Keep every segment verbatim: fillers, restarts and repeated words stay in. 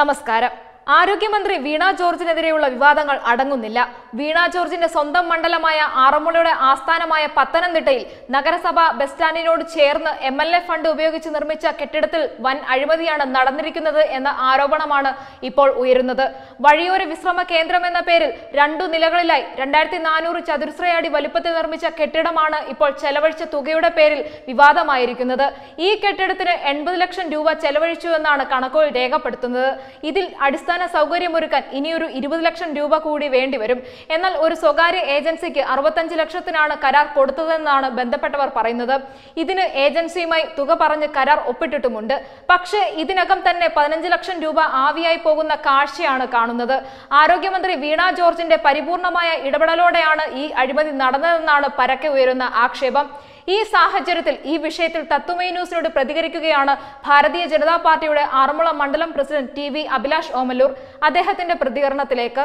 നമസ്കാരം. ആരോഗ്യമന്ത്രി വീണ ജോർജിനെതിരെയുള്ള വിവാദങ്ങൾ അടങ്ങുന്നില്ല. വീണ ജോർജിന്റെ സ്വന്തം മണ്ഡലമായ ആറന്മുളയുടെ ആസ്ഥാനമായ പത്തനംതിട്ടയിൽ നഗരസഭ ബസ് സ്റ്റാൻഡിനോട് ചേർന്ന് എം എൽ എ ഫണ്ട് ഉപയോഗിച്ച് നിർമ്മിച്ച കെട്ടിടത്തിൽ വൻ അഴിമതിയാണ് നടന്നിരിക്കുന്നത് എന്ന ആരോപണമാണ് ഇപ്പോൾ ഉയരുന്നത്. വഴിയോര വിശ്രമ കേന്ദ്രം എന്ന പേരിൽ രണ്ടു നിലകളിലായി രണ്ടായിരത്തി നാനൂറ് ചതുരശ്രയടി വലുപ്പത്തിൽ നിർമ്മിച്ച കെട്ടിടമാണ് ഇപ്പോൾ ചെലവഴിച്ച തുകയുടെ പേരിൽ വിവാദമായിരിക്കുന്നത്. ഈ കെട്ടിടത്തിന് എൺപത് ലക്ഷം രൂപ ചെലവഴിച്ചു എന്നാണ് കണക്കുകൾ രേഖപ്പെടുത്തുന്നത്. ഇതിൽ അടിസ്ഥാന സൗകര്യമൊരുക്കാൻ ഇനിയൊരു ഇരുപത് ലക്ഷം രൂപ കൂടി വേണ്ടിവരും. എന്നാൽ ഒരു സ്വകാര്യ ഏജൻസിക്ക് അറുപത്തഞ്ച് ലക്ഷത്തിനാണ് കരാർ കൊടുത്തതെന്നാണ് ബന്ധപ്പെട്ടവർ പറയുന്നത്. ഇതിന് ഏജൻസിയുമായി തുക പറഞ്ഞ് കരാർ ഒപ്പിട്ടിട്ടുമുണ്ട്. പക്ഷേ ഇതിനകം തന്നെ പതിനഞ്ച് ലക്ഷം രൂപ ആവിയായി പോകുന്ന കാഴ്ചയാണ് കാണുന്നത്. ആരോഗ്യമന്ത്രി വീണ ജോർജിന്റെ പരിപൂർണമായ ഇടപെടലോടെയാണ് ഈ അഴിമതി നടന്നതെന്നാണ് പരക്കെ ഉയരുന്ന ആക്ഷേപം. ഈ സാഹചര്യത്തിൽ ഈ വിഷയത്തിൽ തത്വമയി ന്യൂസിനോട് പ്രതികരിക്കുകയാണ് ഭാരതീയ ജനതാ പാർട്ടിയുടെ ആറന്മുള മണ്ഡലം president T V Abhilash Omallur. അദ്ദേഹത്തിന്റെ പ്രതികരണത്തിലേക്ക്.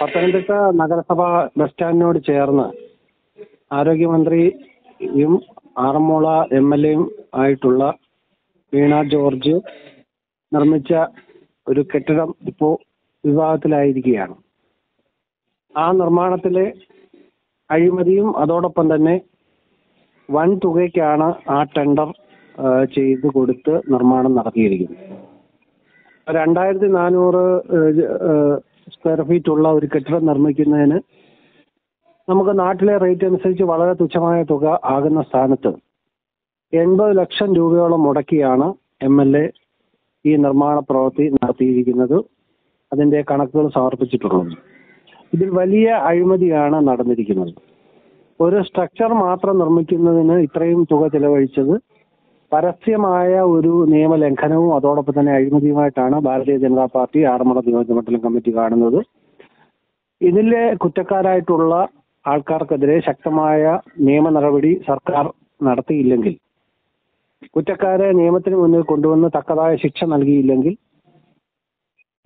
പത്തനംതിട്ട നഗരസഭ ബസ് സ്റ്റാൻഡിനോട് ചേർന്ന് ആരോഗ്യമന്ത്രിയും ആറന്മുള എം എൽ എയും ആയിട്ടുള്ള വീണ ജോർജ് നിർമ്മിച്ച ഒരു കെട്ടിടം ഇപ്പോൾ വിവാദത്തിലായിരിക്കുകയാണ്. ആ നിർമ്മാണത്തിലെ അഴിമതിയും അതോടൊപ്പം തന്നെ വൻ തുകയ്ക്കാണ് ആ ടെൻഡർ ചെയ്ത് കൊടുത്ത് നിർമ്മാണം നടത്തിയിരിക്കുന്നത്. രണ്ടായിരത്തി നാനൂറ് സ്ക്വയർ ഫീറ്റ് ഉള്ള ഒരു കെട്ടിടം നിർമ്മിക്കുന്നതിന് നമുക്ക് നാട്ടിലെ റേറ്റ് അനുസരിച്ച് വളരെ തുച്ഛമായ തുക ആകുന്ന സ്ഥാനത്ത് എൺപത് ലക്ഷം രൂപയോളം മുടക്കിയാണ് എം എൽ എ ഈ നിർമ്മാണ പ്രവൃത്തി നടത്തിയിരിക്കുന്നത്. അതിൻ്റെ കണക്കുകൾ സമർപ്പിച്ചിട്ടുള്ളത്. ഇതിൽ വലിയ അഴിമതിയാണ് നടന്നിരിക്കുന്നത്. ഒരു സ്ട്രക്ചർ മാത്രം നിർമ്മിക്കുന്നതിന് ഇത്രയും തുക ചെലവഴിച്ചത് പരസ്യമായ ഒരു നിയമലംഘനവും അതോടൊപ്പം തന്നെ അഴിമതിയുമായിട്ടാണ് ഭാരതീയ ജനതാ പാർട്ടി ആറന്മുള നിയോജകമണ്ഡലം കമ്മിറ്റി കാണുന്നത്. ഇതിലെ കുറ്റക്കാരായിട്ടുള്ള ആൾക്കാർക്കെതിരെ ശക്തമായ നിയമ നടപടി സർക്കാർ നടത്തിയില്ലെങ്കിൽ, കുറ്റക്കാരെ നിയമത്തിന് മുന്നിൽ കൊണ്ടുവന്ന് തക്കതായ ശിക്ഷ നൽകിയില്ലെങ്കിൽ,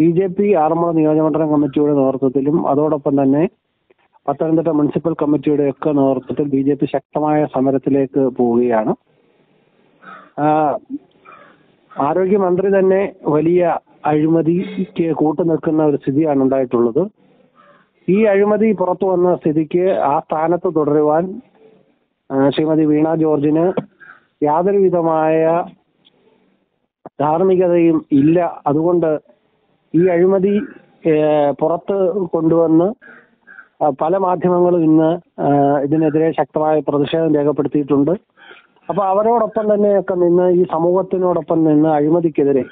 ബി ജെ പി ആറന്മുള നിയോജകമണ്ഡലം കമ്മിറ്റിയുടെ നേതൃത്വത്തിലും അതോടൊപ്പം തന്നെ പത്തനംതിട്ട മുനിസിപ്പൽ കമ്മിറ്റിയുടെ ഒക്കെ നേതൃത്വത്തിൽ ബി ജെ പി ശക്തമായ സമരത്തിലേക്ക് പോവുകയാണ്. ആരോഗ്യമന്ത്രി തന്നെ വലിയ അഴിമതിക്ക് കൂട്ടുനിൽക്കുന്ന ഒരു സ്ഥിതിയാണ് ഉണ്ടായിട്ടുള്ളത്. ഈ അഴിമതി പുറത്തു വന്ന സ്ഥിതിക്ക് ആ സ്ഥാനത്ത് തുടരുവാൻ ശ്രീമതി വീണ ജോർജിന് യാതൊരുവിധമായ ധാർമ്മികതയും ഇല്ല. അതുകൊണ്ട് ഈ അഴിമതി പുറത്ത് കൊണ്ടുവന്ന് പല മാധ്യമങ്ങളും ഇന്ന് ഇതിനെതിരെ ശക്തമായ പ്രതിഷേധം രേഖപ്പെടുത്തിയിട്ടുണ്ട്. അപ്പോൾ അവരോടൊപ്പം തന്നെയൊക്കെ നിന്ന് ഈ സമൂഹത്തിനോടൊപ്പം നിന്ന് അഴിമതിക്കെതിരെ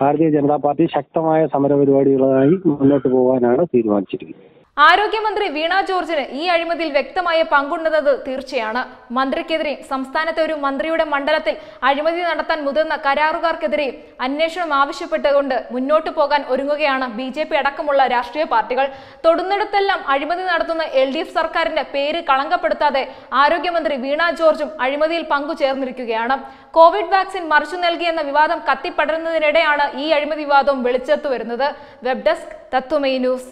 ഭാരതീയ ജനതാ പാർട്ടി ശക്തമായ സമരപരിപാടികളായി മുന്നോട്ട് പോകാനാണ് തീരുമാനിച്ചിരിക്കുന്നത്. ആരോഗ്യമന്ത്രി വീണ ജോർജിന് ഈ അഴിമതിയിൽ വ്യക്തമായ പങ്കുണ്ടെന്നത് തീർച്ചയാണ്. മന്ത്രിക്കെതിരെ, സംസ്ഥാനത്തെ ഒരു മന്ത്രിയുടെ മണ്ഡലത്തിൽ അഴിമതി നടത്താൻ മുതിർന്ന കരാറുകാർക്കെതിരെ അന്വേഷണം ആവശ്യപ്പെട്ടുകൊണ്ട് മുന്നോട്ടു പോകാൻ ഒരുങ്ങുകയാണ് ബി ജെ പി അടക്കമുള്ള രാഷ്ട്രീയ പാർട്ടികൾ. തൊടുന്നിടത്തെല്ലാം അഴിമതി നടത്തുന്ന എൽ ഡി എഫ് സർക്കാരിന്റെ പേര് കളങ്കപ്പെടുത്താതെ ആരോഗ്യമന്ത്രി വീണ ജോർജും അഴിമതിയിൽ പങ്കുചേർന്നിരിക്കുകയാണ്. കോവിഡ് വാക്സിൻ മറിച്ചു നൽകിയെന്ന വിവാദം കത്തിപ്പടരുന്നതിനിടെയാണ് ഈ അഴിമതി വിവാദവും വെളിച്ചെത്തുവരുന്നത്. Web desk Tatwamayi news.